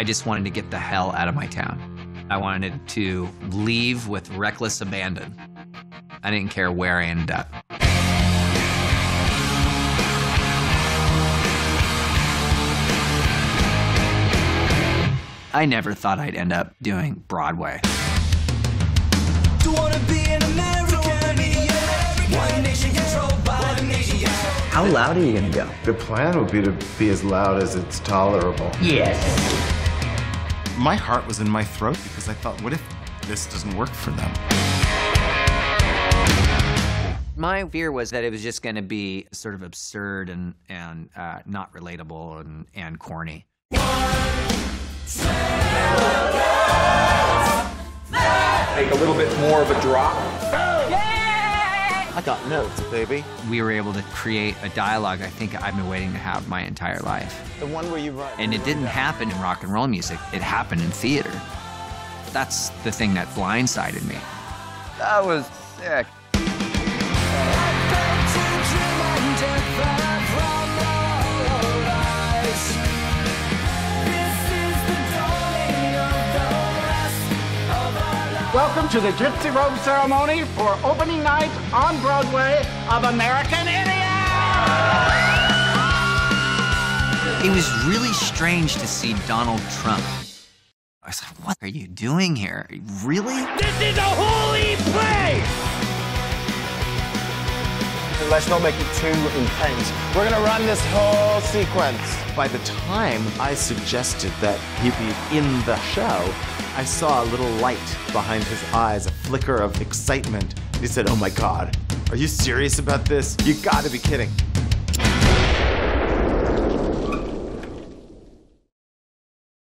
I just wanted to get the hell out of my town. I wanted to leave with reckless abandon. I didn't care where I ended up. I never thought I'd end up doing Broadway. Do you wanna be an American idiot? One nation controlled by one idiot. How loud are you gonna go? The plan would be to be as loud as it's tolerable. Yes. My heart was in my throat because I thought, what if this doesn't work for them? My fear was that it was just gonna be sort of absurd and not relatable and corny. Make a little bit more of a drop. Yeah! I got notes, baby. We were able to create a dialogue I think I've been waiting to have my entire life. The one where you write. And it didn't happen in rock and roll music. It happened in theater. That's the thing that blindsided me. That was sick. Welcome to the Gypsy Robe Ceremony for opening night on Broadway of American Idiot! It was really strange to see Donald Trump. I was like, what are you doing here? Really? This is a holy place! Let's not make it too intense. We're gonna run this whole sequence. By the time I suggested that he be in the show, I saw a little light behind his eyes, a flicker of excitement. He said, "Oh my God, are you serious about this? You gotta be kidding."